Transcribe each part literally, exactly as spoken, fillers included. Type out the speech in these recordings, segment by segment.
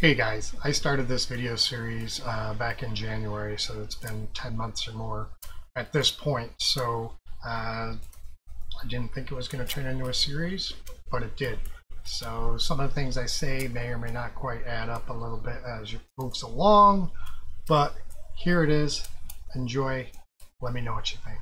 Hey guys, I started this video series uh, back in January, so it's been ten months or more at this point. So uh, I didn't think it was going to turn into a series, but it did. So some of the things I say may or may not quite add up a little bit as it moves along, but here it is. Enjoy. Let me know what you think.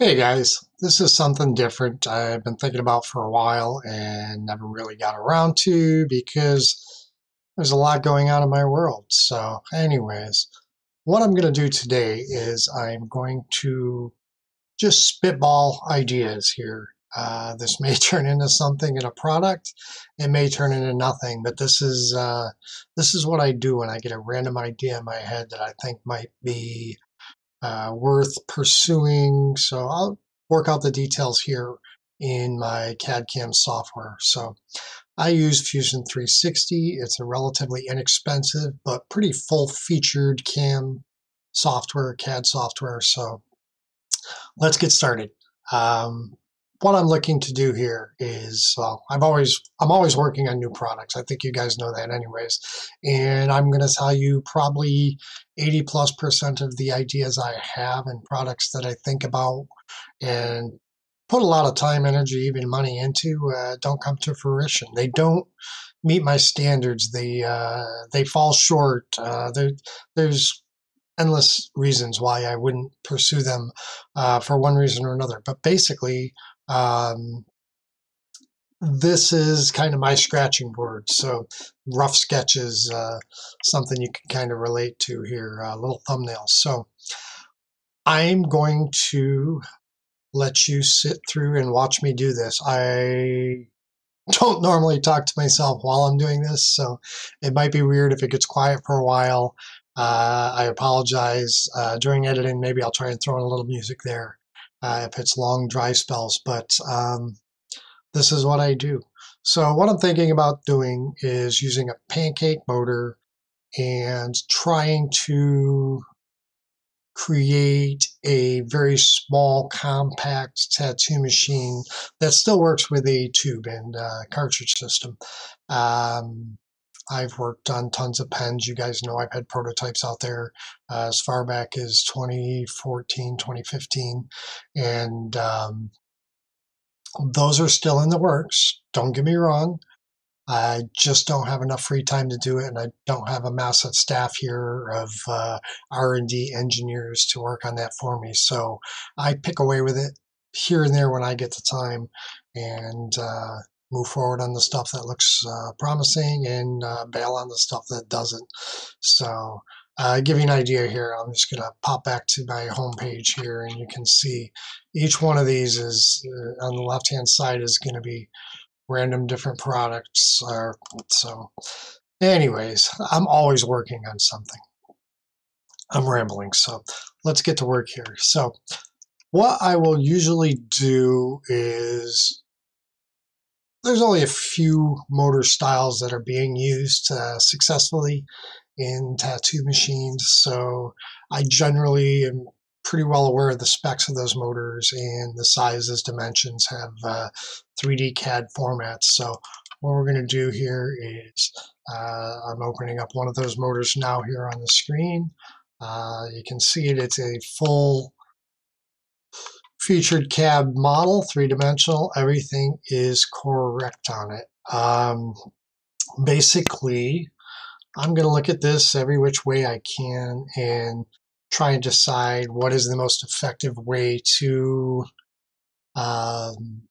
Hey guys, this is something different I've been thinking about for a while and never really got around to because there's a lot going on in my world. So anyways, what I'm going to do today is I'm going to just spitball ideas here. Uh, this may turn into something in a product, it may turn into nothing, but this is, uh, this is what I do when I get a random idea in my head that I think might be Uh, worth pursuing. So I'll work out the details here in my C A D C A M software. So I use Fusion three sixty. It's a relatively inexpensive but pretty full-featured C A M software, C A D software. So let's get started. Um, what I'm looking to do here is, well, I've always, I'm always working on new products. I think you guys know that anyways. And I'm going to tell you probably eighty plus percent of the ideas I have and products that I think about and put a lot of time, energy, even money into, uh, don't come to fruition. They don't meet my standards. They, uh, they fall short. Uh, there, there's endless reasons why I wouldn't pursue them, uh, for one reason or another. But basically, Um, this is kind of my scratching board, so rough sketches, uh, something you can kind of relate to here, uh, little thumbnails. So I'm going to let you sit through and watch me do this. I don't normally talk to myself while I'm doing this, so it might be weird if it gets quiet for a while. Uh, I apologize. Uh, during editing, maybe I'll try and throw in a little music there. Uh, if it's long dry spells, but um, this is what I do. So what I'm thinking about doing is using a pancake motor and trying to create a very small compact tattoo machine that still works with a tube and uh, cartridge system. Um, I've worked on tons of pens. You guys know I've had prototypes out there uh, as far back as twenty fourteen, twenty fifteen. And um, those are still in the works. Don't get me wrong. I just don't have enough free time to do it. And I don't have a massive staff here of uh, R and D engineers to work on that for me. So I pick away with it here and there when I get the time. And uh, move forward on the stuff that looks uh, promising and uh, bail on the stuff that doesn't. So uh, give you an idea here. I'm just going to pop back to my home page here, and you can see each one of these is uh, on the left hand side is going to be random different products. Uh, so anyways, I'm always working on something. I'm rambling, so let's get to work here. So what I will usually do is there's only a few motor styles that are being used uh, successfully in tattoo machines, so I generally am pretty well aware of the specs of those motors and the sizes, dimensions, have uh, three D C A D formats. So what we're going to do here is uh, I'm opening up one of those motors now here on the screen. Uh, you can see it. It's a full featured C A D model, three-dimensional, everything is correct on it. Um, basically, I'm going to look at this every which way I can and try and decide what is the most effective way to... Um,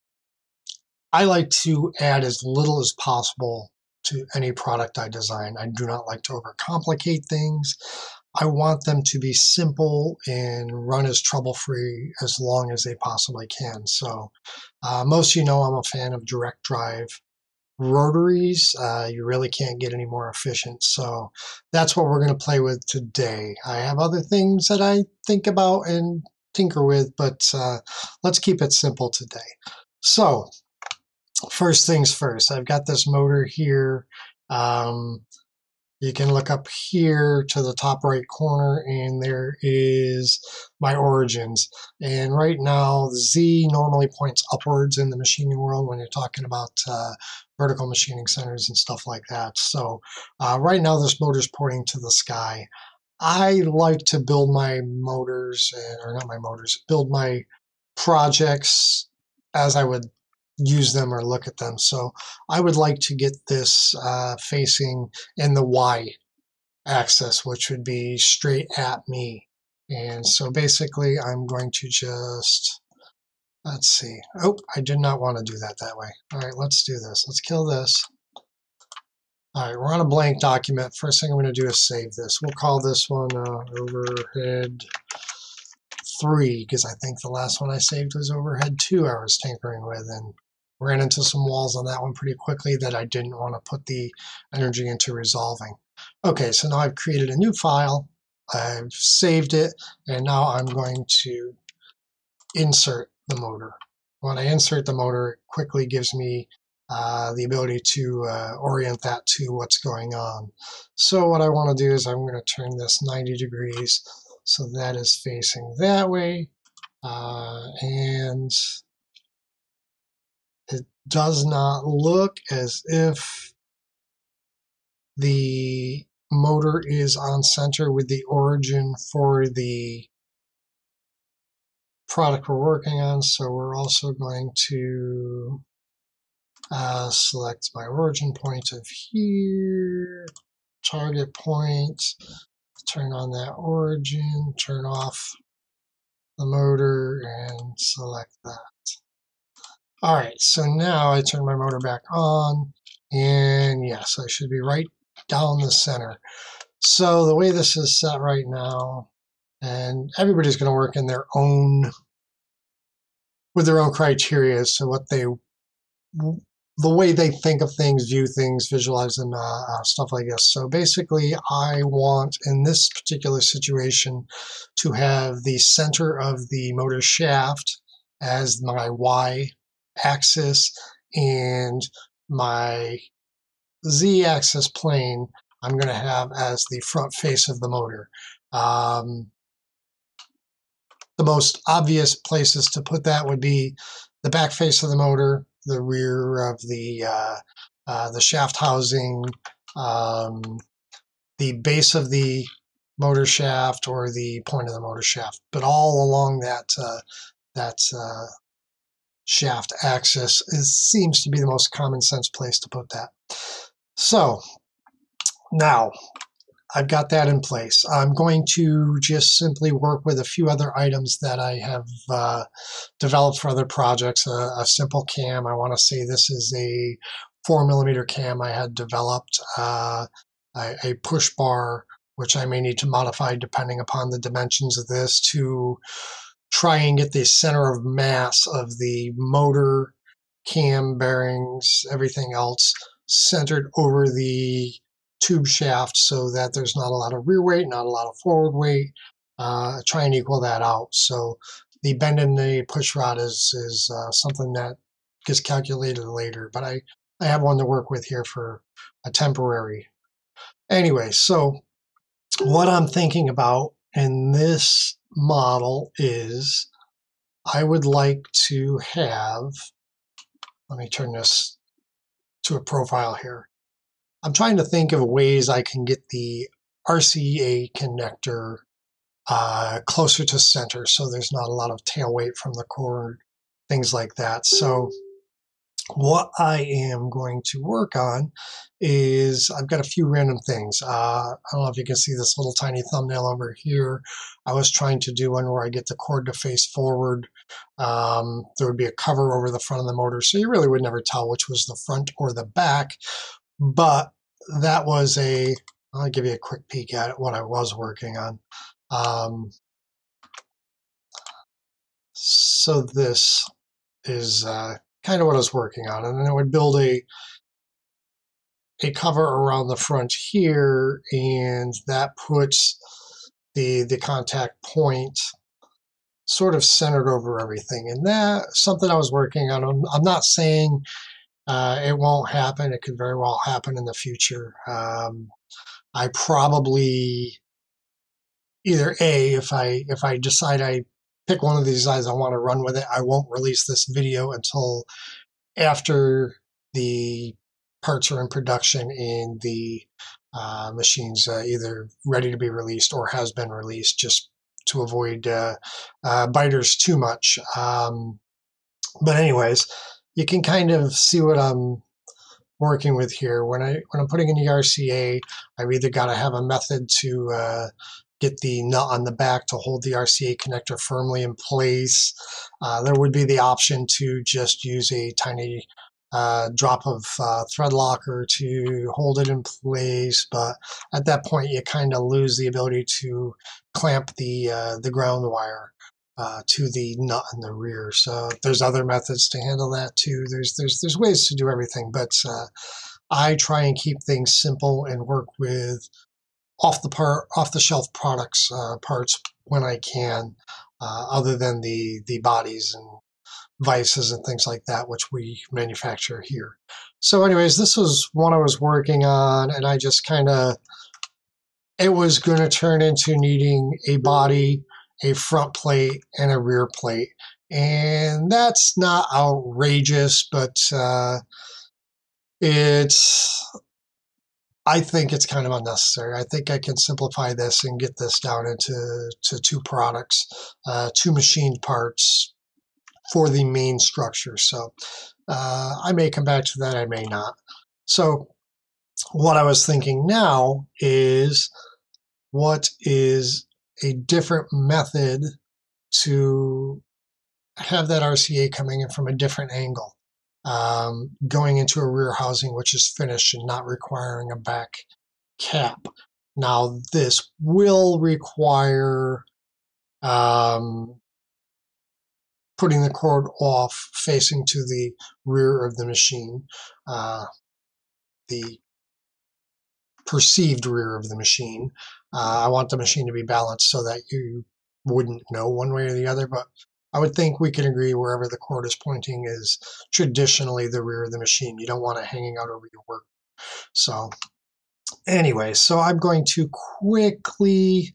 I like to add as little as possible to any product I design. I do not like to overcomplicate things. I want them to be simple and run as trouble-free as long as they possibly can. So uh, most of you know I'm a fan of direct drive rotaries. Uh, you really can't get any more efficient. So that's what we're going to play with today. I have other things that I think about and tinker with, but uh, let's keep it simple today. So first things first, I've got this motor here. Um, you can look up here to the top right corner, and there is my origins. And right now, the Z normally points upwards in the machining world when you're talking about uh, vertical machining centers and stuff like that. So uh, right now, this motor's pointing to the sky. I like to build my motors, or not my motors, build my projects as I would use them or look at them. So I would like to get this uh, facing in the Y axis, which would be straight at me. And so basically I'm going to just, let's see. Oh, I did not want to do that that way. All right, let's do this. Let's kill this. All right, we're on a blank document. First thing I'm going to do is save this. We'll call this one uh, overhead three, because I think the last one I saved was overhead two I was tinkering with, and ran into some walls on that one pretty quickly that I didn't want to put the energy into resolving. Okay, so now I've created a new file. I've saved it, and now I'm going to insert the motor. When I insert the motor, it quickly gives me Uh, the ability to uh, orient that to what's going on. So what I want to do is I'm going to turn this ninety degrees so that is facing that way, uh, and it does not look as if the motor is on center with the origin for the product we're working on, so we're also going to Uh, select my origin point of here, target point, turn on that origin, turn off the motor, and select that. All right, so now I turn my motor back on, and yes, I should be right down the center. So the way this is set right now, and everybody's going to work in their own, with their own criteria as to what they the way they think of things, view things, visualize them, uh, stuff like this. So basically, I want, in this particular situation, to have the center of the motor shaft as my Y axis and my Z axis plane I'm going to have as the front face of the motor. Um, the most obvious places to put that would be the back face of the motor, the rear of the uh, uh, the shaft housing, um, the base of the motor shaft, or the point of the motor shaft, but all along that uh, that uh, shaft axis is, seems to be the most common sense place to put that. So now I've got that in place. I'm going to just simply work with a few other items that I have uh, developed for other projects. A, a simple cam. I want to say this is a four millimeter cam I had developed. Uh, a, a push bar, which I may need to modify depending upon the dimensions of this to try and get the center of mass of the motor, cam, bearings, everything else centered over the tube shaft so that there's not a lot of rear weight, not a lot of forward weight. Uh, try and equal that out. So the bend in the push rod is, is uh, something that gets calculated later, but I, I have one to work with here for a temporary. Anyway, so what I'm thinking about in this model is I would like to have, let me turn this to a profile here. I'm trying to think of ways I can get the R C A connector uh, closer to center so there's not a lot of tail weight from the cord, things like that. So what I am going to work on is I've got a few random things. Uh, I don't know if you can see this little tiny thumbnail over here. I was trying to do one where I get the cord to face forward. Um, there would be a cover over the front of the motor, so you really would never tell which was the front or the back. But that was a, I'll give you a quick peek at it, what I was working on. Um, so this is uh, kind of what I was working on. And then I would build a, a cover around the front here, and that puts the, the contact point sort of centered over everything. And that's something I was working on. I'm, I'm not saying Uh, it won't happen. It could very well happen in the future. Um, I probably either A, if I if I decide I pick one of these designs I want to run with it, I won't release this video until after the parts are in production and the uh, machine's uh, either ready to be released or has been released, just to avoid uh, uh, biters too much. Um, but anyways, you can kind of see what I'm working with here. When, I, when I'm putting in the R C A, I've either got to have a method to uh, get the nut on the back to hold the R C A connector firmly in place. Uh, there would be the option to just use a tiny uh, drop of uh, thread locker to hold it in place, but at that point you kind of lose the ability to clamp the, uh, the ground wire Uh, to the nut in the rear. So there's other methods to handle that too. There's there's there's ways to do everything, but uh, I try and keep things simple and work with off the par off the shelf products uh, parts when I can, uh, other than the the bodies and vices and things like that, which we manufacture here. So anyways, this was one I was working on, and I just kind of, it was going to turn into needing a body, a front plate, and a rear plate. And that's not outrageous, but uh, it's, I think it's kind of unnecessary. I think I can simplify this and get this down into to two products, uh, two machined parts for the main structure. So uh, I may come back to that, I may not. So what I was thinking now is, what is a different method to have that R C A coming in from a different angle, um, going into a rear housing which is finished and not requiring a back cap. Now this will require um, putting the cord off facing to the rear of the machine, uh, the perceived rear of the machine. Uh, I want the machine to be balanced so that you wouldn't know one way or the other, but I would think we can agree wherever the cord is pointing is traditionally the rear of the machine. You don't want it hanging out over your work. So anyway, so I'm going to quickly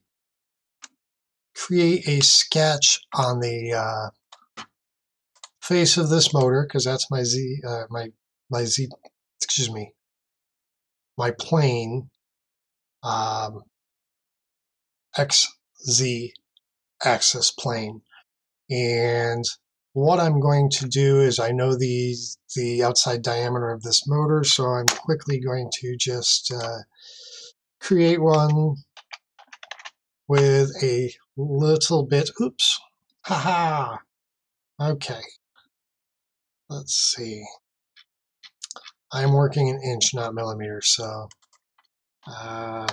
create a sketch on the uh, face of this motor, because that's my Z, uh, my, my Z, excuse me, my plane. Um, X Z axis plane. And what I'm going to do is, I know the, the outside diameter of this motor, so I'm quickly going to just uh, create one with a little bit, oops, haha, okay, let's see, I'm working in inch, not millimeter, so uh,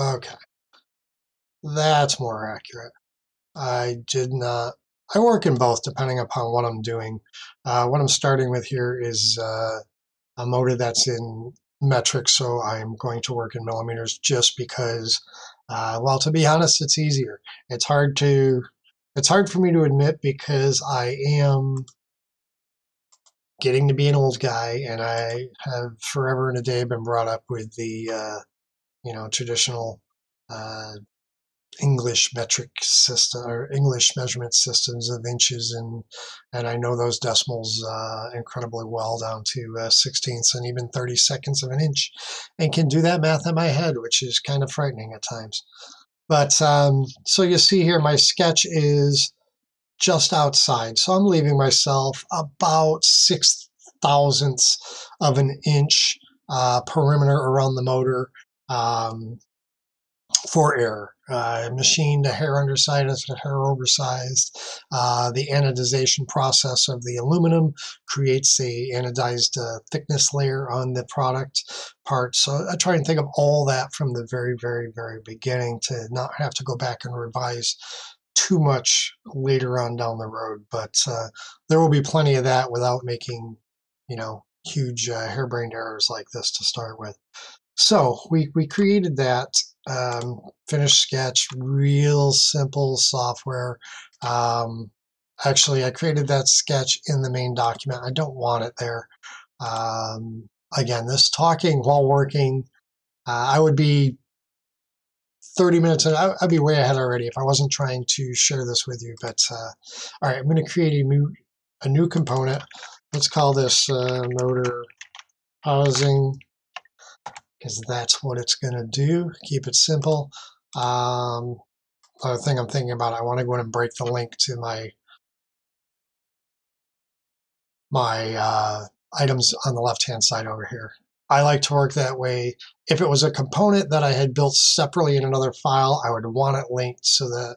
okay, that's more accurate. I did not, I work in both depending upon what I'm doing. Uh, what I'm starting with here is uh, a motor that's in metric, so I'm going to work in millimeters just because, uh, well, to be honest, it's easier. It's hard to, it's hard for me to admit, because I am getting to be an old guy, and I have forever and a day been brought up with the, uh, you know, traditional uh, English metric system or English measurement systems of inches, and and I know those decimals uh, incredibly well, down to uh, sixteenths and even thirty-seconds of an inch, and can do that math in my head, which is kind of frightening at times. But um, so you see here, my sketch is just outside, so I'm leaving myself about six thousandths of an inch uh, perimeter around the motor. Um, for error. Uh, machine, the hair underside is the hair oversized. Uh, the anodization process of the aluminum creates a anodized uh, thickness layer on the product part. So I try and think of all that from the very, very, very beginning to not have to go back and revise too much later on down the road. But uh, there will be plenty of that without making, you know, huge uh, harebrained errors like this to start with. So we, we created that um, finished sketch, real simple software. Um, Actually, I created that sketch in the main document. I don't want it there. Um, again, this talking while working, uh, I would be thirty minutes, and I'd be way ahead already if I wasn't trying to share this with you. But uh, all right, I'm going to create a new, a new component. Let's call this uh, motor housing, because that's what it's going to do. Keep it simple. Um, other thing I'm thinking about, I want to go in and break the link to my my uh, items on the left-hand side over here. I like to work that way. If it was a component that I had built separately in another file, I would want it linked so that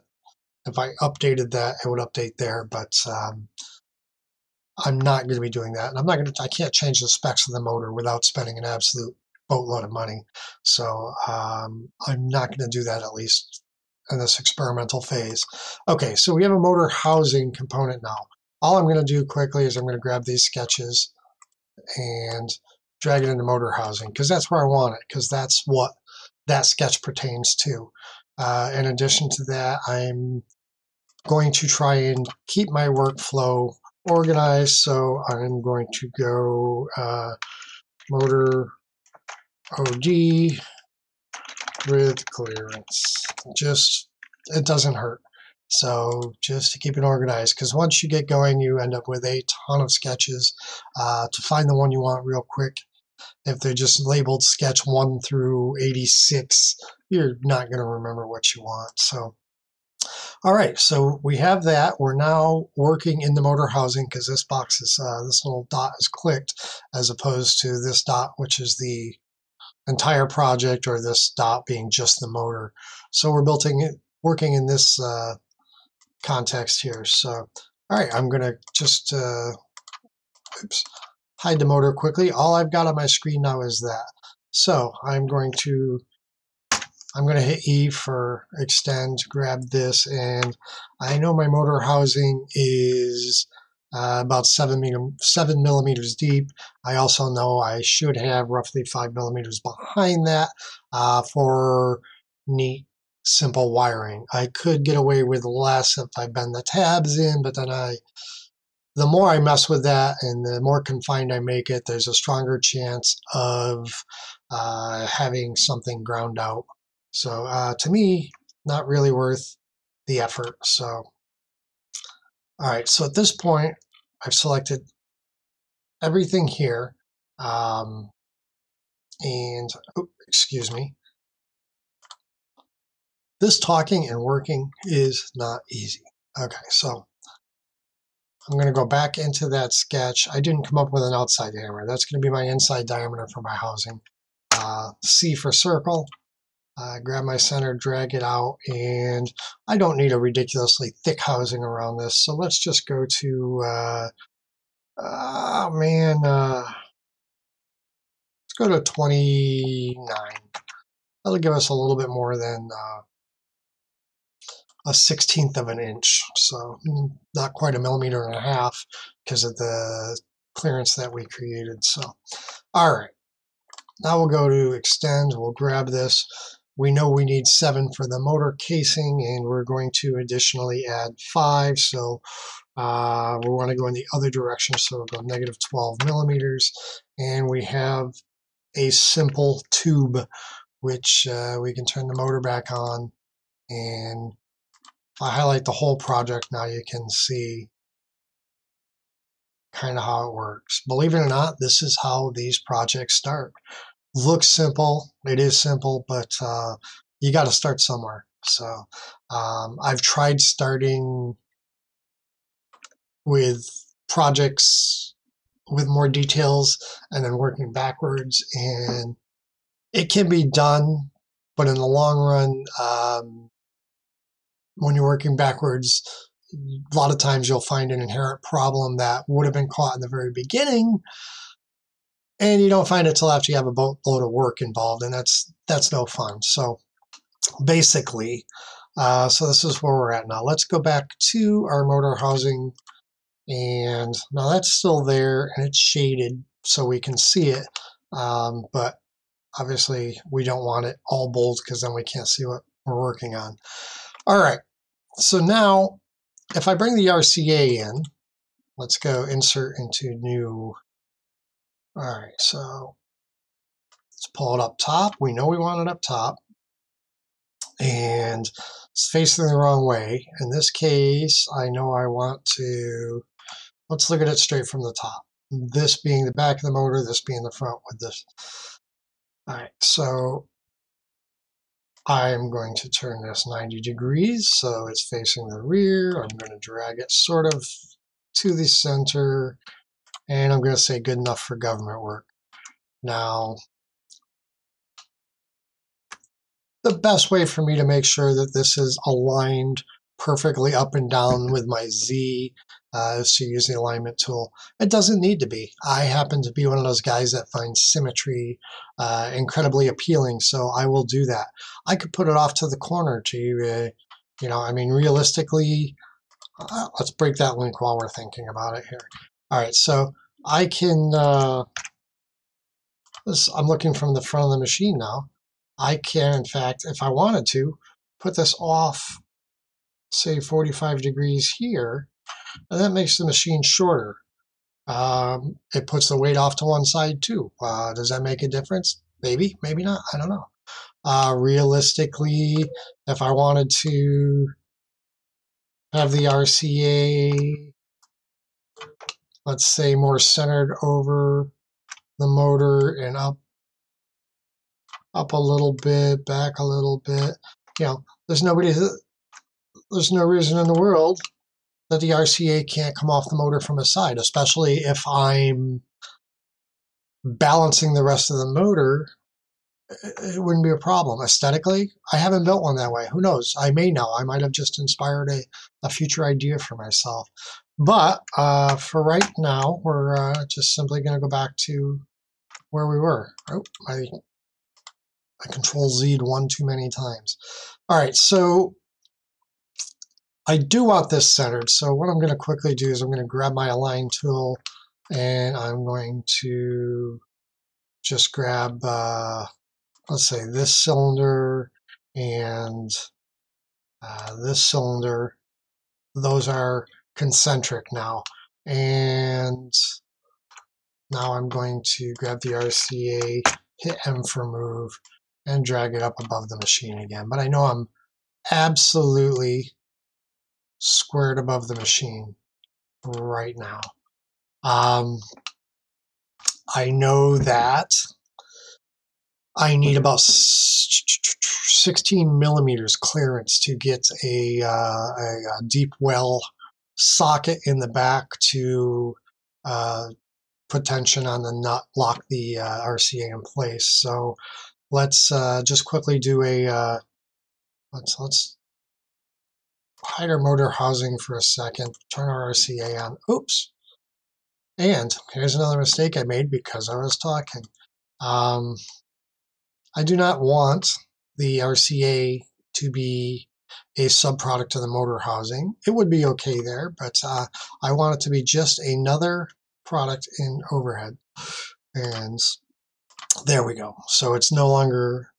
if I updated that, it would update there. But um, I'm not going to be doing that, and I'm not going to. I can't change the specs of the motor without spending an absolute boatload of money. So um, I'm not going to do that, at least in this experimental phase. Okay, so we have a motor housing component now. All I'm going to do quickly is I'm going to grab these sketches and drag it into motor housing, because that's where I want it, because that's what that sketch pertains to. Uh, in addition to that, I'm going to try and keep my workflow organized, so I'm going to go uh, motor O D with clearance. Just, it doesn't hurt. So just to keep it organized, because once you get going, you end up with a ton of sketches uh, to find the one you want real quick. If they're just labeled sketch one through eighty-six, you're not going to remember what you want. So, all right, so we have that. We're now working in the motor housing, because this box is, uh, this little dot is clicked, as opposed to this dot, which is the entire project, or this dot being just the motor. So we're building it, working in this uh, context here. So, all right, I'm going to just uh, oops, hide the motor quickly. All I've got on my screen now is that. So I'm going to I'm going to hit E for extend, grab this, and I know my motor housing is uh, about seven seven millimeters deep. I also know I should have roughly five millimeters behind that uh, for neat, simple wiring. I could get away with less if I bend the tabs in, but then I, the more I mess with that and the more confined I make it, there's a stronger chance of uh, having something ground out. So uh, to me, not really worth the effort. So, all right, so at this point, I've selected everything here. Um, and, oh, excuse me. This talking and working is not easy. Okay, so I'm going to go back into that sketch. I didn't come up with an outside diameter. That's going to be my inside diameter for my housing. Uh, C for circle. Uh, grab my center, drag it out, and I don't need a ridiculously thick housing around this. So let's just go to, uh, uh, man, uh, let's go to twenty-nine. That'll give us a little bit more than Uh, a sixteenth of an inch, so not quite a millimeter and a half because of the clearance that we created. So, all right, now we'll go to extend, we'll grab this. We know we need seven for the motor casing, and we're going to additionally add five, so uh, we want to go in the other direction, so we'll go negative twelve millimeters, and we have a simple tube, which uh, we can turn the motor back on, and if I highlight the whole project now, you can see kind of how it works. Believe it or not, this is how these projects start. Looks simple. It is simple, but uh, you got to start somewhere. So um, I've tried starting with projects with more details and then working backwards, and it can be done, but in the long run, um, when you're working backwards, a lot of times you'll find an inherent problem that would have been caught in the very beginning, and you don't find it till after you have a boatload of work involved, and that's that's no fun. So basically, uh, so this is where we're at now. Let's go back to our motor housing, and now that's still there, and it's shaded so we can see it, um, but obviously we don't want it all bold because then we can't see what we're working on. All right, so now if I bring the R C A in, let's go insert into new. All right, so let's pull it up top. We know we want it up top. And it's facing the wrong way. In this case, I know I want to, let's look at it straight from the top. This being the back of the motor, this being the front with this. All right, so I'm going to turn this ninety degrees so it's facing the rear. I'm going to drag it sort of to the center, and I'm going to say good enough for government work. Now, the best way for me to make sure that this is aligned perfectly up and down with my Z uh, is to use the alignment tool. It doesn't need to be. I happen to be one of those guys that finds symmetry uh, incredibly appealing, so I will do that. I could put it off to the corner to, uh, you know, I mean, realistically, uh, let's break that link while we're thinking about it here. All right, so I can, uh, this, I'm looking from the front of the machine now. I can, in fact, if I wanted to, put this off, say, forty-five degrees here, and that makes the machine shorter. Um, it puts the weight off to one side, too. Uh, does that make a difference? Maybe, maybe not. I don't know. Uh, realistically, if I wanted to have the R C A, let's say, more centered over the motor and up, up a little bit, back a little bit. You know, there's nobody, there's no reason in the world that the R C A can't come off the motor from a side, especially if I'm balancing the rest of the motor. It wouldn't be a problem. Aesthetically, I haven't built one that way. Who knows? I may now. I might have just inspired a, a future idea for myself. But uh, for right now, we're uh, just simply going to go back to where we were. Oh, I... I control Z'd one too many times. All right, so I do want this centered. So what I'm going to quickly do is I'm going to grab my align tool, and I'm going to just grab, uh, let's say, this cylinder and uh, this cylinder. Those are concentric now. And now I'm going to grab the R C A, hit M for move, and drag it up above the machine again. But I know I'm absolutely squared above the machine right now. Um, I know that I need about sixteen millimeters clearance to get a, uh, a, a deep well socket in the back to uh, put tension on the nut, lock the uh, R C A in place. So let's uh, just quickly do a, uh, let's, let's hide our motor housing for a second, turn our R C A on, oops. And here's another mistake I made because I was talking. Um, I do not want the R C A to be a subproduct of the motor housing. It would be okay there, but uh, I want it to be just another product in overhead. And there we go. So it's no longer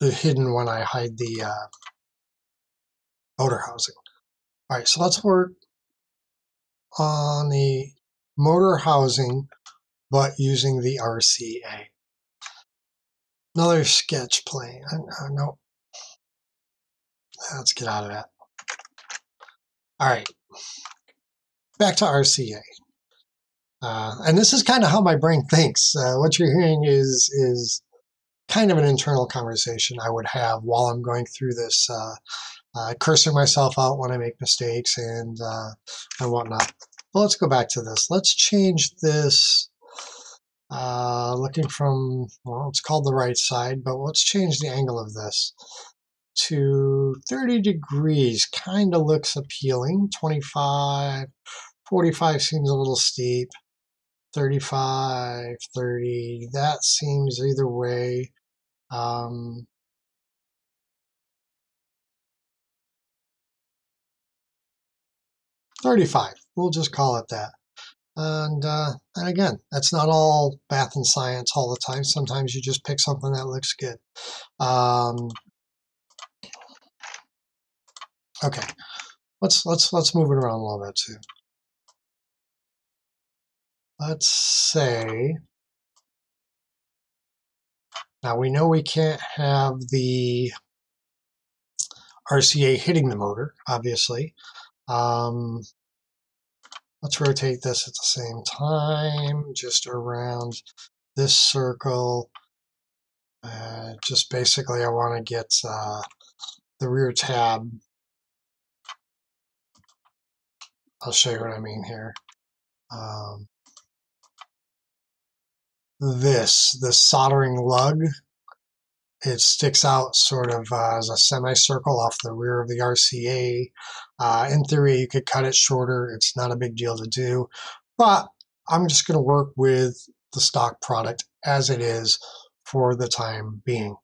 hidden when I hide the uh, motor housing. All right, so let's work on the motor housing, but using the R C A. Another sketch plane. Uh, no, let's get out of that. All right, back to R C A. Uh, and this is kind of how my brain thinks. Uh, what you're hearing is is kind of an internal conversation I would have while I'm going through this, uh, uh, cursing myself out when I make mistakes and, uh, and whatnot. But let's go back to this. Let's change this, uh, looking from, well, it's called the right side, but let's change the angle of this to thirty degrees. Kind of looks appealing. twenty-five, forty-five seems a little steep. thirty-five, thirty, that seems either way. Um, thirty-five, we'll just call it that. And, uh, and again, that's not all math and science all the time. Sometimes you just pick something that looks good. Um, okay, let's let's let's move it around a little bit too. Let's say, now we know we can't have the R C A hitting the motor, obviously. Um, let's rotate this at the same time, just around this circle. Uh, just basically I want to get uh, the rear tab. I'll show you what I mean here. Um, this, the soldering lug, it sticks out sort of uh, as a semicircle off the rear of the R C A. Uh, in theory, you could cut it shorter. It's not a big deal to do, but I'm just going to work with the stock product as it is for the time being.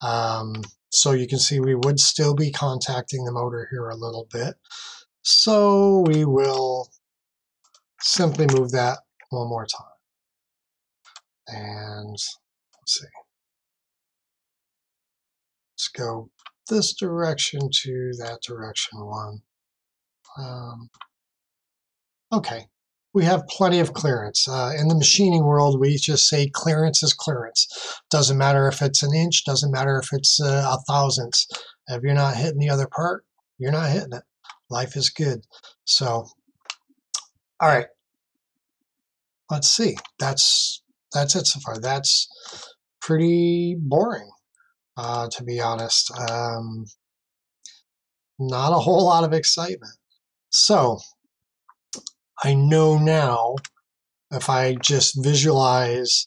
Um, so you can see we would still be contacting the motor here a little bit. So we will simply move that one more time. And let's see. Let's go this direction to that direction one. Um, okay, we have plenty of clearance. Uh, in the machining world, we just say clearance is clearance. Doesn't matter if it's an inch, doesn't matter if it's uh, a thousandth. If you're not hitting the other part, you're not hitting it. Life is good. So, all right, let's see. That's that's it so far. That's pretty boring, uh, to be honest. Um, not a whole lot of excitement. So I know now if I just visualize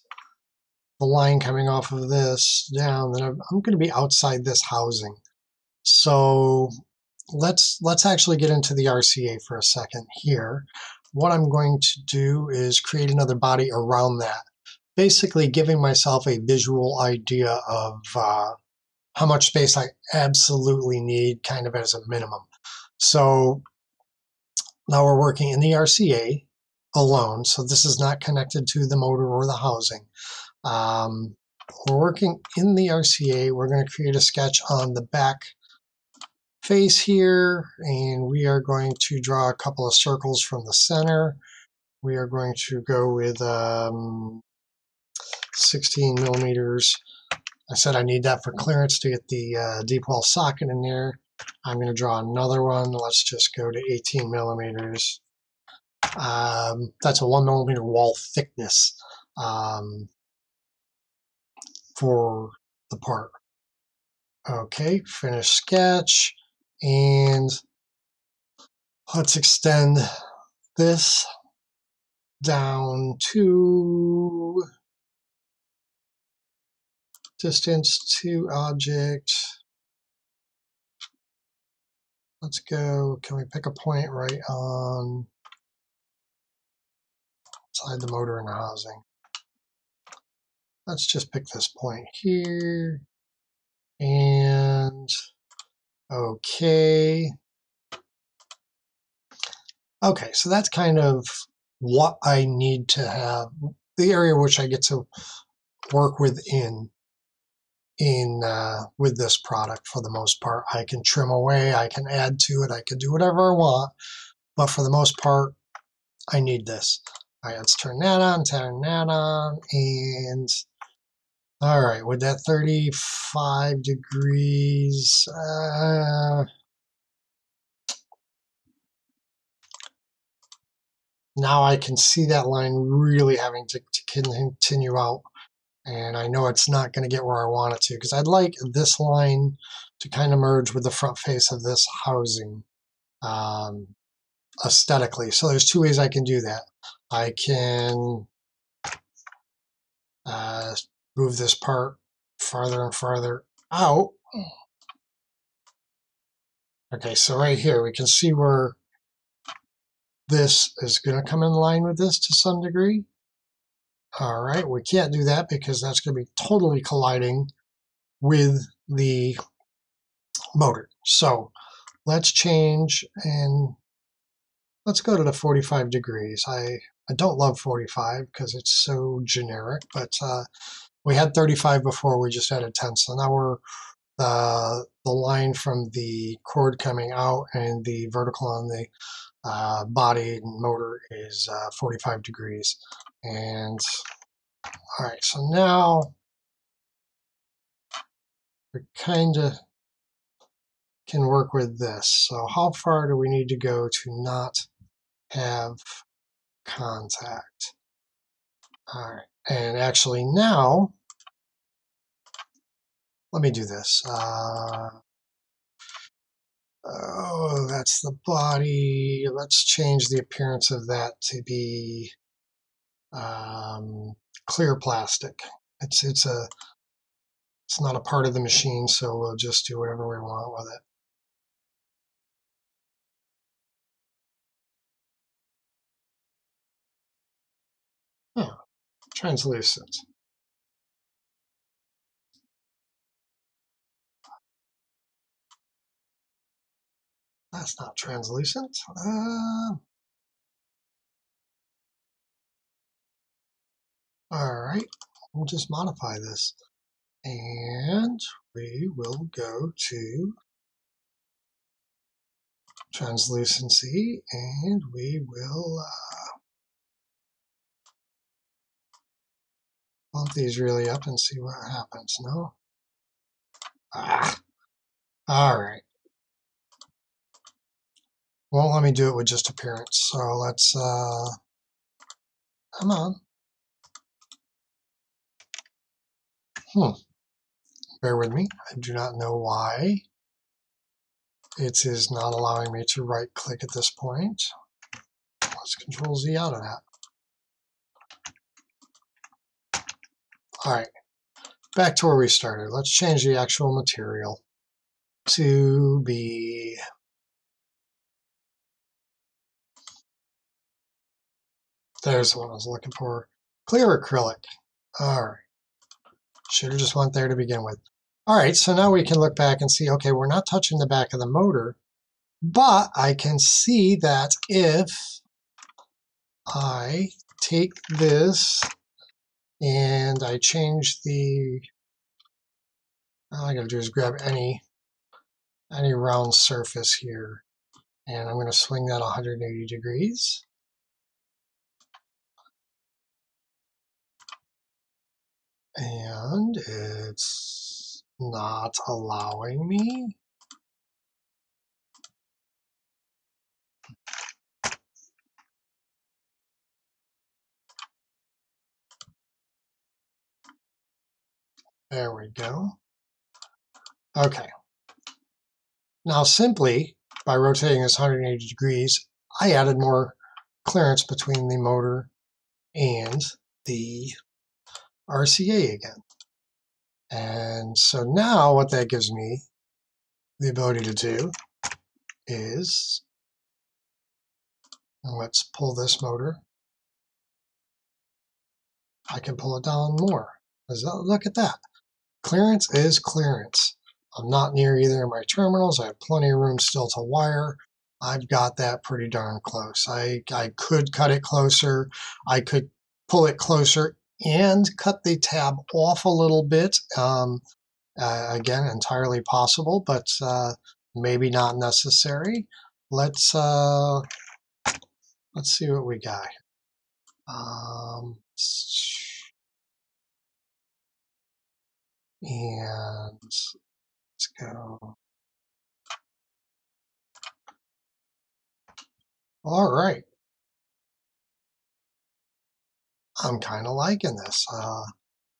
the line coming off of this down, then I'm, I'm going to be outside this housing. So Let's let's actually get into the R C A for a second here. What I'm going to do is create another body around that, basically giving myself a visual idea of uh, how much space I absolutely need, kind of as a minimum. So now we're working in the R C A alone, so this is not connected to the motor or the housing. Um, we're working in the R C A. We're going to create a sketch on the back face here, and we are going to draw a couple of circles from the center. We are going to go with um, sixteen millimeters. I said I need that for clearance to get the uh, deep well socket in there. I'm going to draw another one. Let's just go to eighteen millimeters. Um, that's a one millimeter wall thickness um, for the part. Okay, finish sketch. And let's extend this down to distance to object. Let's go. Can we pick a point right on inside the motor and the housing? Let's just pick this point here. And okay. Okay, so that's kind of what I need to have, the area which I get to work within in uh, with this product for the most part. I can trim away, I can add to it, I can do whatever I want, but for the most part, I need this. All right, let's turn that on, turn that on, and all right, with that thirty-five degrees, uh, now I can see that line really having to, to continue out, and I know it's not going to get where I want it to, because I'd like this line to kind of merge with the front face of this housing um, aesthetically. So there's two ways I can do that. I can uh, move this part farther and farther out. Okay, so right here we can see where this is going to come in line with this to some degree. All right, we can't do that because that's going to be totally colliding with the motor. So let's change and let's go to the forty-five degrees. I, I don't love forty-five because it's so generic, but uh, we had thirty-five before, we just added ten, so now we're the, the line from the cord coming out and the vertical on the uh, body and motor is uh, forty-five degrees. And all right, so now we kind of can work with this. So how far do we need to go to not have contact? All right, and actually now, let me do this. Uh, oh, that's the body. Let's change the appearance of that to be um, clear plastic. It's it's a it's not a part of the machine, so we'll just do whatever we want with it. Oh, translucent. That's not translucent. Uh, all right, we'll just modify this. And we will go to translucency, and we will uh, bump these really up and see what happens. No? Ah, all right. Won't let me do it with just appearance, so let's, uh, come on. Hmm. Bear with me. I do not know why it is not allowing me to right click at this point. Let's Control Z out of that. Alright. Back to where we started. Let's change the actual material to be there's the one I was looking for. Clear acrylic. All right. Should have just went there to begin with. All right, so now we can look back and see, okay, we're not touching the back of the motor, but I can see that if I take this and I change the, all I gotta do is grab any, any round surface here, and I'm gonna swing that one hundred eighty degrees. And it's not allowing me. There we go. Okay. Now simply by rotating this one hundred eighty degrees, I added more clearance between the motor and the R C A again. And so now what that gives me the ability to do is, and let's pull this motor. I can pull it down more. Look at that. Clearance is clearance. I'm not near either of my terminals. I have plenty of room still to wire. I've got that pretty darn close. I, I could cut it closer. I could pull it closer and cut the tab off a little bit. Um, uh, again, entirely possible, but uh, maybe not necessary. Let's uh, let's see what we got. Um, and let's go. All right. I'm kind of liking this. Uh,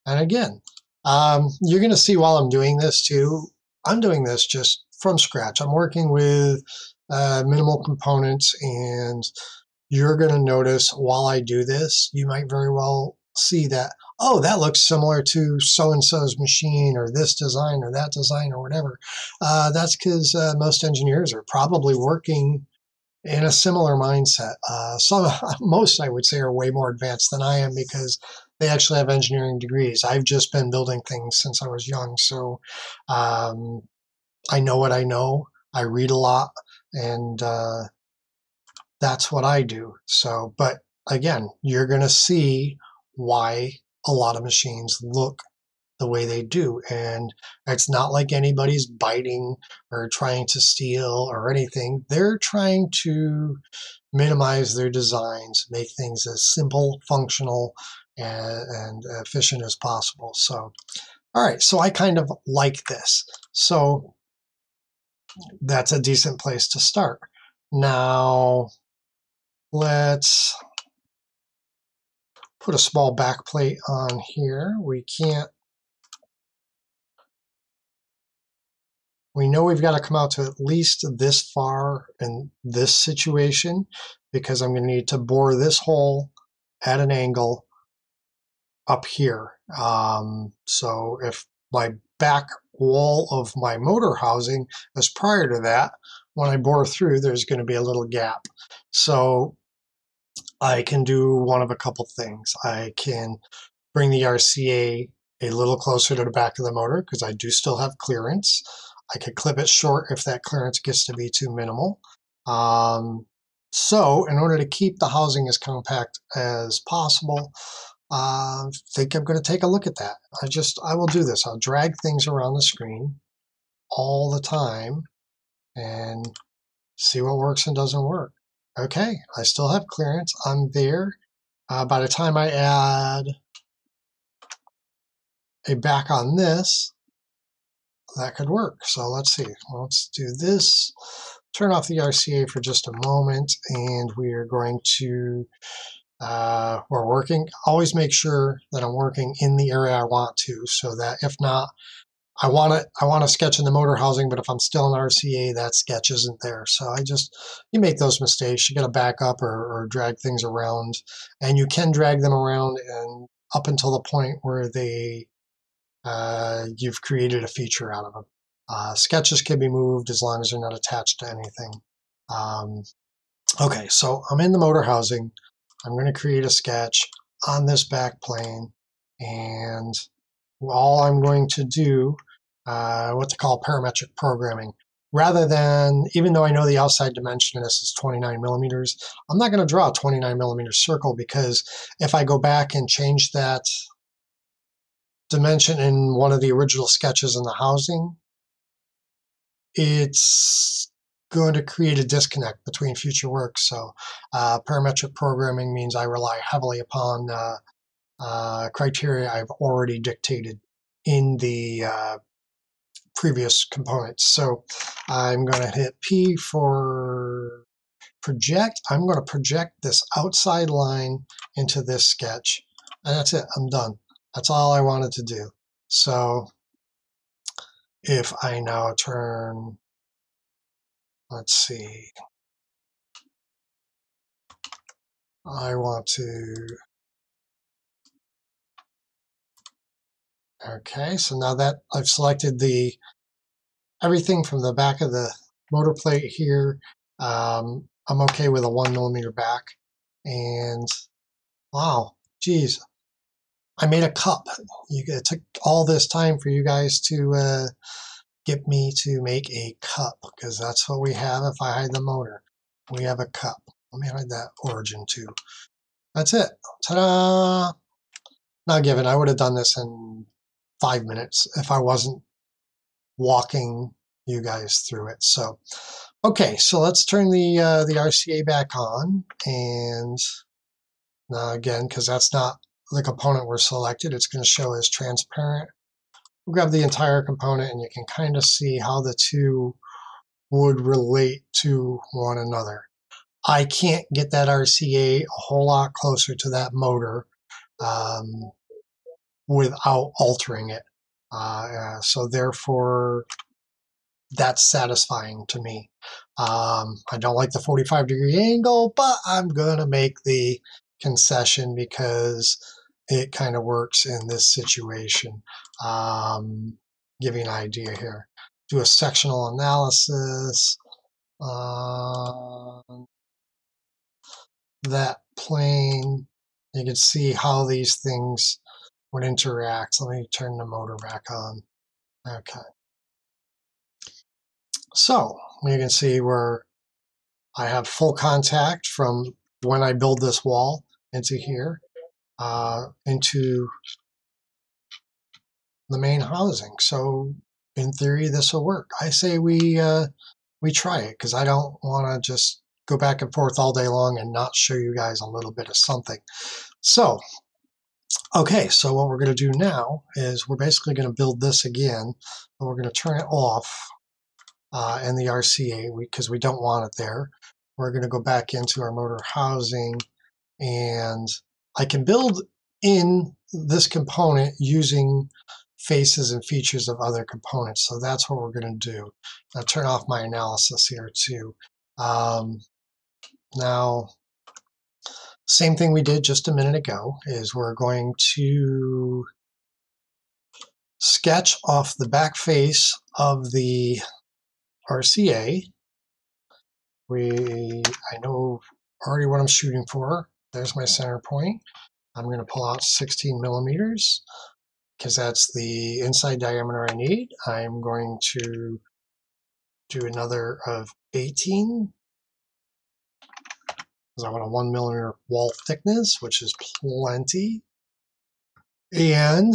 and again, um, you're going to see while I'm doing this too, I'm doing this just from scratch. I'm working with uh, minimal components, and you're going to notice while I do this, you might very well see that, oh, that looks similar to so-and-so's machine or this design or that design or whatever. Uh, that's because uh, most engineers are probably working in a similar mindset. Uh, some, most, I would say, are way more advanced than I am because they actually have engineering degrees. I've just been building things since I was young, so um, I know what I know. I read a lot, and uh, that's what I do. So, but again, you're going to see why a lot of machines look the way they do. And it's not like anybody's biting or trying to steal or anything. They're trying to minimize their designs, make things as simple, functional, and, and efficient as possible. So, all right, so I kind of like this. So that's a decent place to start. Now, let's put a small back plate on here. We can't, we know we've got to come out to at least this far in this situation, because I'm going to need to bore this hole at an angle up here. Um, so if my back wall of my motor housing is prior to that, when I bore through, there's going to be a little gap. So I can do one of a couple things. I can bring the R C A a little closer to the back of the motor, because I do still have clearance. I could clip it short if that clearance gets to be too minimal. Um, so in order to keep the housing as compact as possible, I uh, think I'm going to take a look at that. I just, I will do this. I'll drag things around the screen all the time and see what works and doesn't work. Okay, I still have clearance. I'm there. Uh, by the time I add a back on this, that could work. So let's see. Let's do this. Turn off the R C A for just a moment, and we are going to, uh, we're working. Always make sure that I'm working in the area I want to, so that if not, I want to I want to sketch in the motor housing, but if I'm still in R C A, that sketch isn't there. So I just, you make those mistakes. You got to back up or, or drag things around, and you can drag them around and up until the point where they uh, you've created a feature out of them. Uh, sketches can be moved as long as they're not attached to anything. Um, okay, so I'm in the motor housing. I'm going to create a sketch on this back plane, and all I'm going to do Uh, what they call parametric programming. Rather than, even though I know the outside dimension of this is twenty-nine millimeters, I'm not going to draw a twenty-nine millimeter circle, because if I go back and change that dimension in one of the original sketches in the housing, it's going to create a disconnect between future works. So uh, parametric programming means I rely heavily upon uh, uh, criteria I've already dictated in the uh, previous components. So I'm going to hit P for project. I'm going to project this outside line into this sketch, and that's it. I'm done. That's all I wanted to do. So if I now turn, let's see, I want to, okay, so now that I've selected the everything from the back of the motor plate here, um, I'm okay with a one millimeter back. And wow, geez, I made a cup. You, it took all this time for you guys to uh, get me to make a cup, because that's what we have. If I hide the motor, we have a cup. Let me hide that origin too. That's it. Ta-da! Now, given, I would have done this in five minutes if I wasn't walking you guys through it. So, okay, so let's turn the uh, the R C A back on, and now again, because that's not the component we're selected, it's going to show as transparent. We'll grab the entire component, and you can kind of see how the two would relate to one another. I can't get that R C A a whole lot closer to that motor um, without altering it. Uh, so therefore, that's satisfying to me. Um, I don't like the forty-five degree angle, but I'm going to make the concession because it kind of works in this situation. Um, give you an idea here. Do a sectional analysis on that plane. You can see how these things would interact. Let me turn the motor back on. Okay. So you can see where I have full contact from when I build this wall into here, uh, into the main housing. So in theory, this will work. I say we uh, we try it, because I don't want to just go back and forth all day long and not show you guys a little bit of something. So, okay, so what we're going to do now is we're basically going to build this again, but we're going to turn it off uh, in the R C A because we, we don't want it there. We're going to go back into our motor housing, and I can build in this component using faces and features of other components. So that's what we're going to do. I'll turn off my analysis here too. Um, now, same thing we did just a minute ago is we're going to sketch off the back face of the R C A. We, I know already what I'm shooting for. There's my center point. I'm going to pull out sixteen millimeters because that's the inside diameter I need. I'm going to do another of eighteen because I want a one millimeter wall thickness, which is plenty. And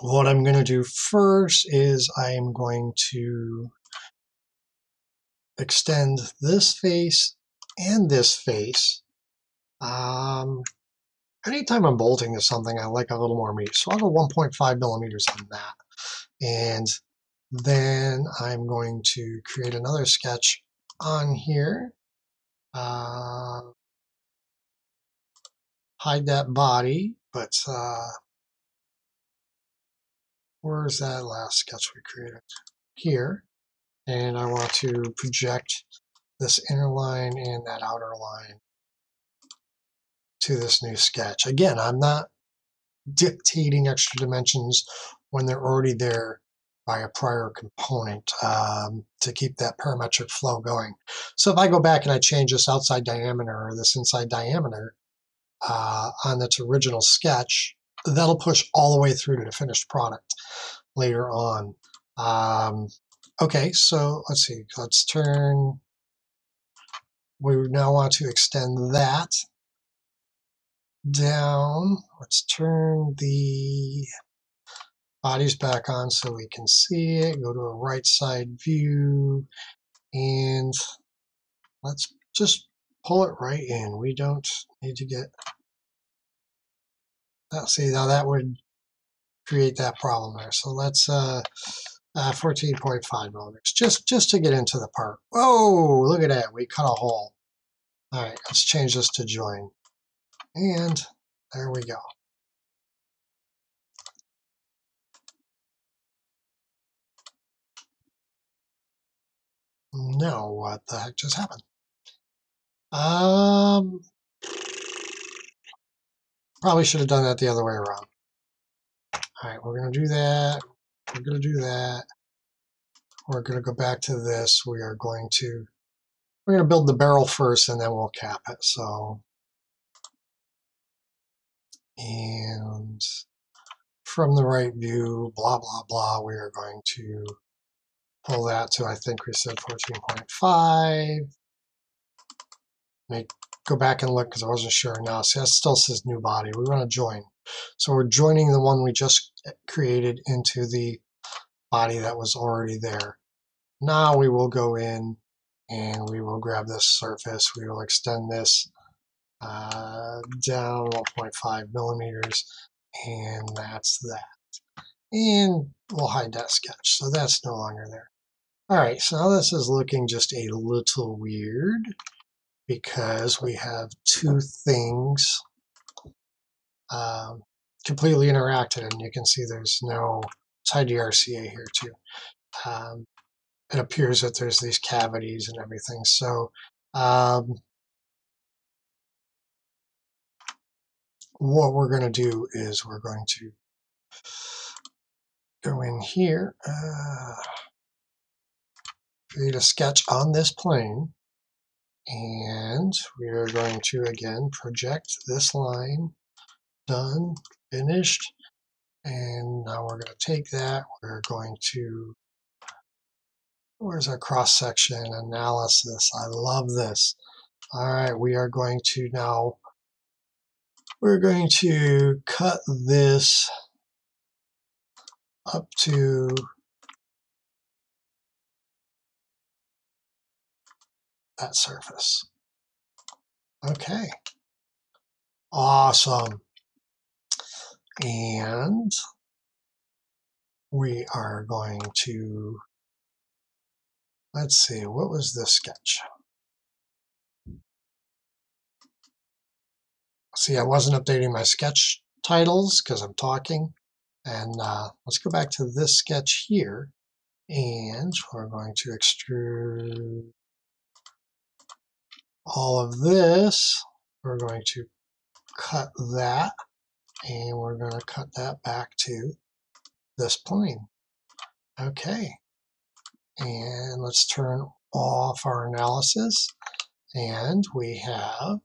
what I'm going to do first is I'm going to extend this face and this face. Um, anytime I'm bolting to something, I like a little more meat. So I'll go one point five millimeters on that. And then I'm going to create another sketch on here. Uh, hide that body, but uh, where's that last sketch we created? Here. And I want to project this inner line and that outer line to this new sketch. Again, I'm not dictating extra dimensions when they're already there by a prior component um, to keep that parametric flow going. So if I go back and I change this outside diameter or this inside diameter uh, on its original sketch, that'll push all the way through to the finished product later on. Um, Okay, so let's see, let's turn, we now want to extend that down. Let's turn the bodies back on so we can see it, go to a right side view, and let's just pull it right in. We don't need to get, let's see, now that would create that problem there. So let's, uh, Uh, fourteen point five millimeters, just, just to get into the part. Whoa, look at that, we cut a hole. All right, let's change this to join. And there we go. No, what the heck just happened? Um, probably should have done that the other way around. All right, we're gonna do that. We're going to do that. We're going to go back to this. We are going to, we're going to build the barrel first and then we'll cap it. So, and from the right view, blah, blah, blah, we are going to pull that to, I think we said fourteen point five. Make, go back and look because I wasn't sure. Now, see, that still says new body. We want to join. So we're joining the one we just created into the body that was already there. Now we will go in and we will grab this surface. We will extend this uh, down one point five millimeters, and that's that. And we'll hide that sketch. So that's no longer there. All right, so now this is looking just a little weird because we have two things Um, completely interacted, and you can see there's no tidy R C A here too. Um, it appears that there's these cavities and everything. So um, what we're going to do is we're going to go in here, uh, create a sketch on this plane, and we are going to again project this line. Done, finished, and now we're going to take that, we're going to, where's our cross-section analysis? I love this. All right, we are going to now, we're going to cut this up to that surface. Okay. Awesome. And we are going to, let's see, what was this sketch? See, I wasn't updating my sketch titles because I'm talking. And uh, let's go back to this sketch here. And we're going to extrude all of this. We're going to cut that. And we're going to cut that back to this plane. Okay. And let's turn off our analysis. And we have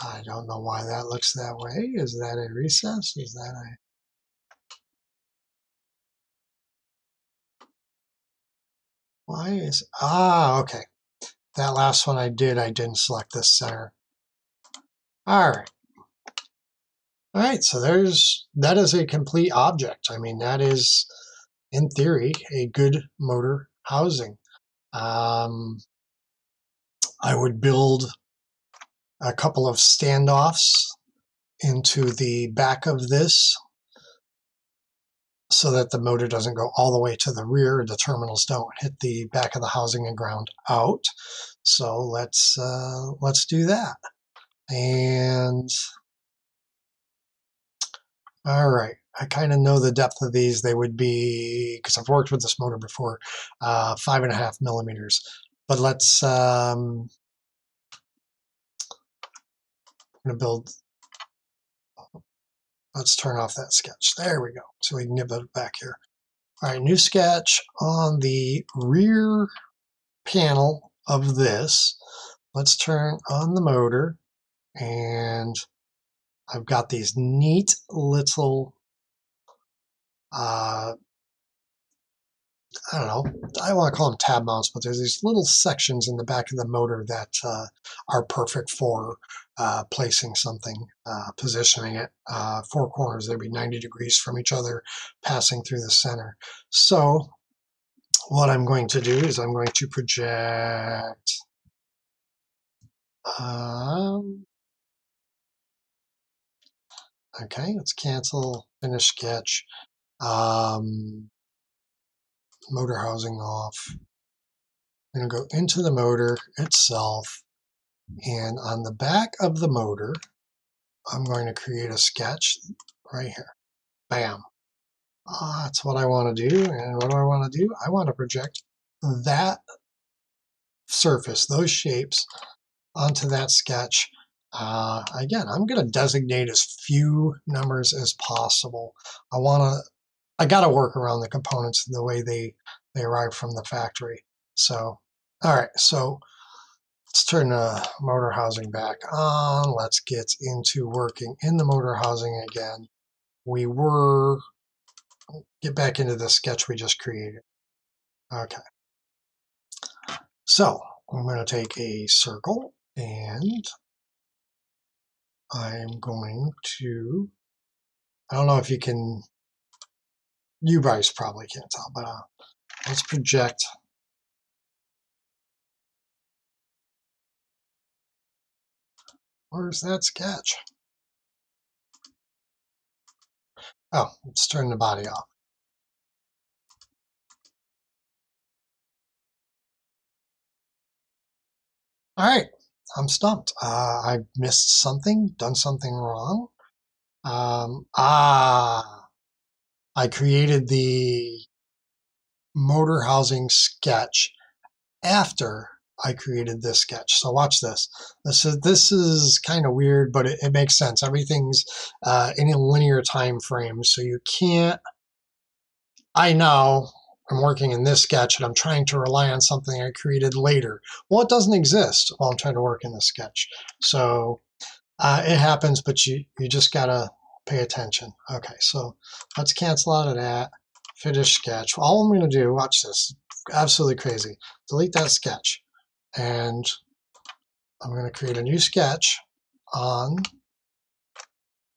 I don't know why that looks that way. Is that a recess? Is that a... Why is... Ah, okay. That last one I did, I didn't select this center. All right. All right, so there's... That is a complete object. I mean, that is, in theory, a good motor housing. Um, I would build a couple of standoffs into the back of this so that the motor doesn't go all the way to the rear. The terminals don't hit the back of the housing and ground out. So let's, uh, let's do that. And all right, I kind of know the depth of these. They would be, because I've worked with this motor before, uh, five and a half millimeters. But let's, um, to build, let's turn off that sketch. There we go. So we can get back here. All right, new sketch on the rear panel of this. Let's turn on the motor, and I've got these neat little, uh, I don't know, I want to call them tab mounts, but there's these little sections in the back of the motor that uh, are perfect for uh, placing something, uh, positioning it. Uh, four corners, they'd be ninety degrees from each other, passing through the center. So what I'm going to do is I'm going to project... Um, okay, let's cancel, finish sketch. Um, motor housing off. I'm going to go into the motor itself, and on the back of the motor, I'm going to create a sketch right here. Bam. Ah, that's what I want to do. And what do I want to do? I want to project that surface, those shapes, onto that sketch. Uh, again, I'm going to designate as few numbers as possible. I want to I got to work around the components the way they, they arrive from the factory. So, all right, so let's turn the motor housing back on. Let's get into working in the motor housing again. We were, get back into the sketch we just created. Okay. So I'm going to take a circle, and I'm going to, I don't know if you can, you guys probably can't tell, but uh, let's project where's that sketch? Oh, let's turn the body off. All right, I'm stumped. Uh, I missed something, done something wrong. Um, ah. I created the motor housing sketch after I created this sketch. So watch this. This is, this is kind of weird, but it, it makes sense. Everything's uh, in a linear time frame, so you can't... I know I'm working in this sketch, and I'm trying to rely on something I created later. Well, it doesn't exist while I'm trying to work in this sketch. So uh, it happens, but you, you just got to... pay attention. Okay, so let's cancel out of that, finish sketch. All I'm going to do, watch this, absolutely crazy, delete that sketch, and I'm going to create a new sketch on.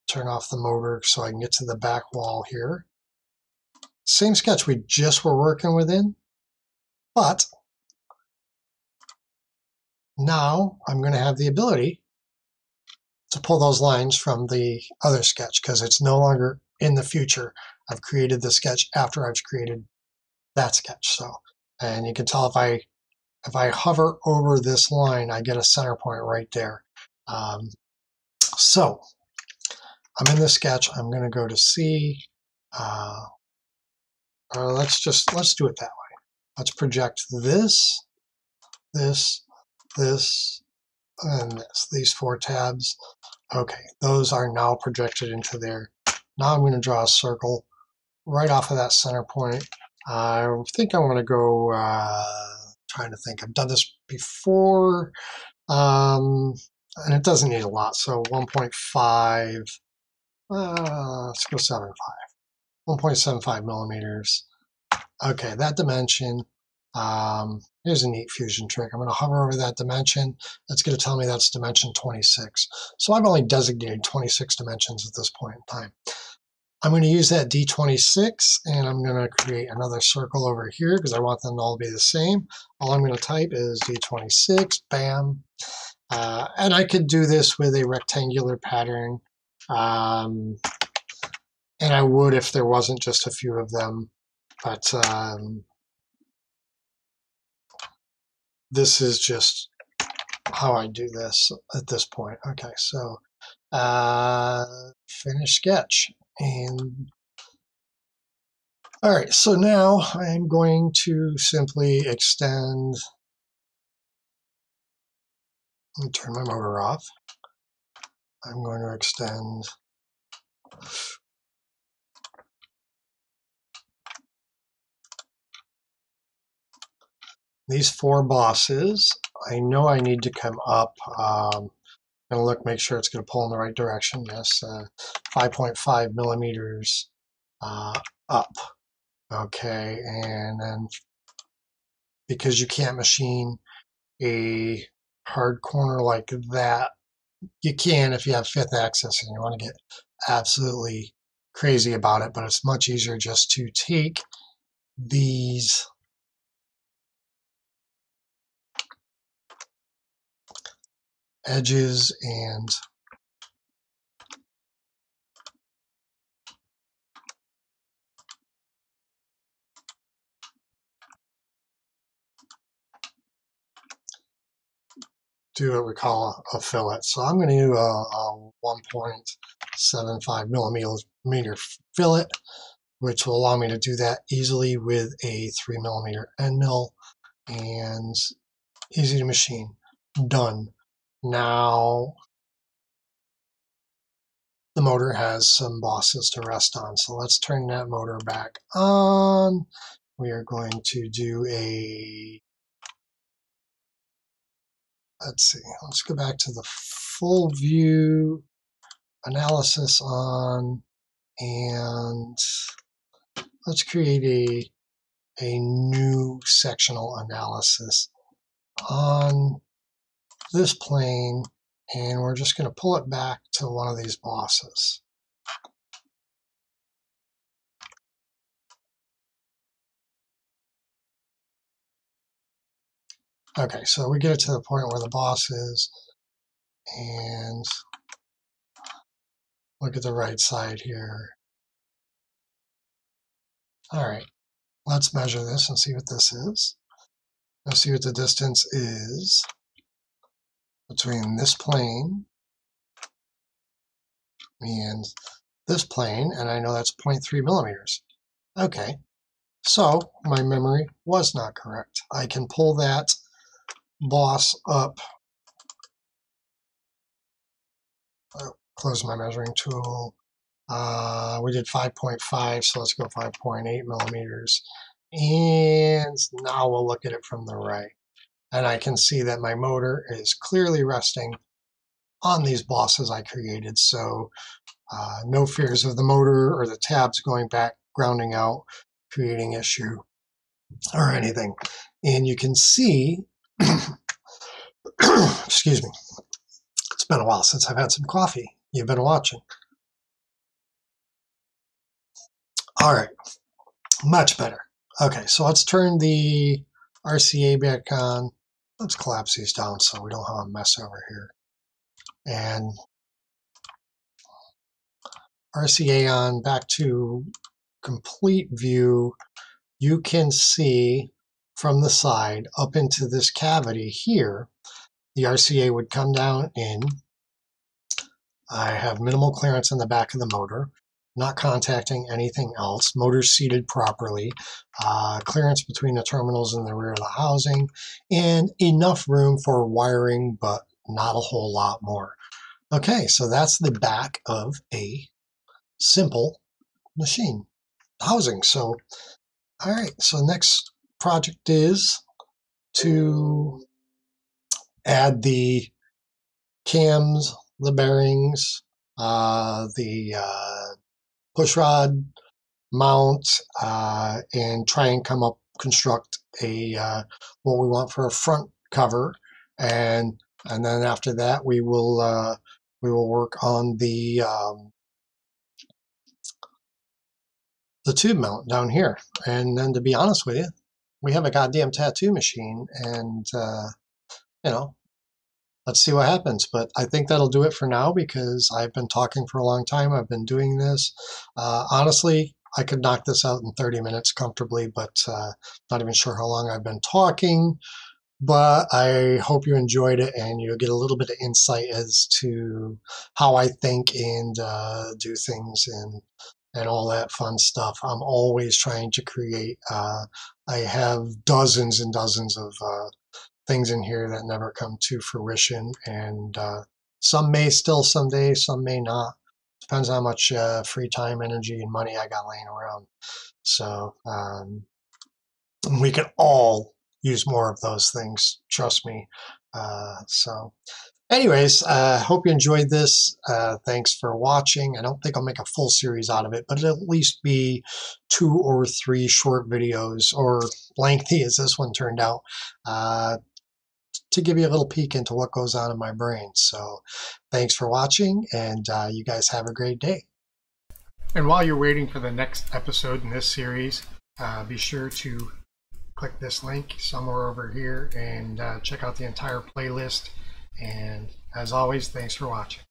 Turn off the motor so I can get to the back wall here. Same sketch we just were working within, but now I'm going to have the ability to pull those lines from the other sketch because it's no longer in the future. I've created the sketch after I've created that sketch. So, and you can tell if I if I hover over this line, I get a center point right there. Um, so I'm in the sketch. I'm going to go to C. Uh, Uh, let's just, let's do it that way. Let's project this, this, this, and this. These four tabs. Okay, those are now projected into there. Now I'm going to draw a circle right off of that center point. I think I want to go, uh, trying to think. I've done this before, um, and it doesn't need a lot. So one point five, uh, let's go seven five. one point seven five millimeters. Okay, that dimension. Um, here's a neat Fusion trick. I'm going to hover over that dimension. That's going to tell me that's dimension twenty-six. So I've only designated twenty-six dimensions at this point in time. I'm going to use that D twenty-six, and I'm going to create another circle over here because I want them to all be the same. All I'm going to type is D twenty-six, bam. Uh, and I could do this with a rectangular pattern. Um, And I would if there wasn't just a few of them, but um, this is just how I do this at this point. Okay, so uh, finish sketch. And all right, so now I'm going to simply extend and turn my motor off. I'm going to extend. These four bosses, I know I need to come up um, and look, make sure it's going to pull in the right direction. Yes, uh, five point five millimeters uh, up. Okay, and then because you can't machine a hard corner like that, you can if you have fifth axis and you want to get absolutely crazy about it, but it's much easier just to take these edges and do what we call a, a fillet. So I'm going to do a, a one point seven five millimeter fillet, which will allow me to do that easily with a three millimeter end mill, and easy to machine. Done. Now the motor has some bosses to rest on, so let's turn that motor back on. We are going to do a, let's see, let's go back to the full view analysis on, and let's create a, a new sectional analysis on this plane, and we're just going to pull it back to one of these bosses. Okay, so we get it to the point where the boss is, and look at the right side here. All right, let's measure this and see what this is. Let's see what the distance is between this plane and this plane, and I know that's zero point three millimeters. Okay, so my memory was not correct. I can pull that boss up. Oh, close my measuring tool. Uh, we did five point five, so let's go five point eight millimeters. And now we'll look at it from the right. And I can see that my motor is clearly resting on these bosses I created. So uh, no fears of the motor or the tabs going back, grounding out, creating issue or anything. And you can see, excuse me, it's been a while since I've had some coffee. You've been watching. All right, much better. Okay, so let's turn the R C A back on. Let's collapse these down so we don't have a mess over here. And R C A on, back to complete view. You can see from the side up into this cavity here. The R C A would come down in. I have minimal clearance in the back of the motor, not contacting anything else. Motor seated properly, uh, clearance between the terminals and the rear of the housing, and enough room for wiring, but not a whole lot more. Okay, so that's the back of a simple machine housing. So, all right, so next project is to add the cams, the bearings, uh, the uh, pushrod mount, uh, and try and come up, construct a uh, what we want for a front cover, and and then after that we will uh, we will work on the um, the tube mount down here. And then, to be honest with you, we have a goddamn tattoo machine, and uh, you know, let's see what happens. But I think that'll do it for now, because I've been talking for a long time. I've been doing this. Uh, honestly, I could knock this out in thirty minutes comfortably, but uh, not even sure how long I've been talking. But I hope you enjoyed it, and you'll get a little bit of insight as to how I think and uh, do things and and all that fun stuff. I'm always trying to create. Uh, I have dozens and dozens of uh, things in here that never come to fruition, and uh, some may still someday, some may not. Depends how much uh, free time, energy, and money I got laying around. So um, we can all use more of those things, trust me. Uh, so anyways, I uh, hope you enjoyed this. Uh, thanks for watching. I don't think I'll make a full series out of it, but it'll at least be two or three short videos, or lengthy as this one turned out, uh, to give you a little peek into what goes on in my brain. So thanks for watching, and uh, you guys have a great day. And while you're waiting for the next episode in this series, uh, be sure to click this link somewhere over here and uh, check out the entire playlist. And as always, thanks for watching.